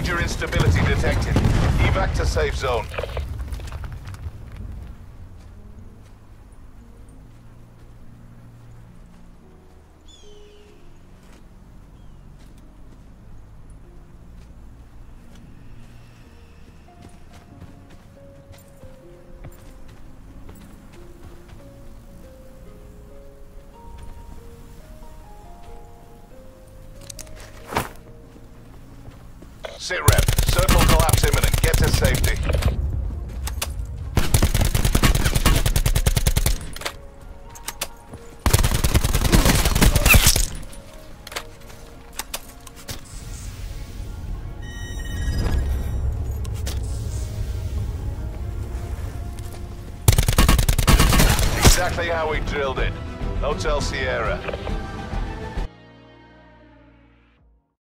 Major instability detected. Evac to safe zone. Sit rep. Circle collapse imminent. Get to safety. Exactly how we drilled it. Hotel Sierra.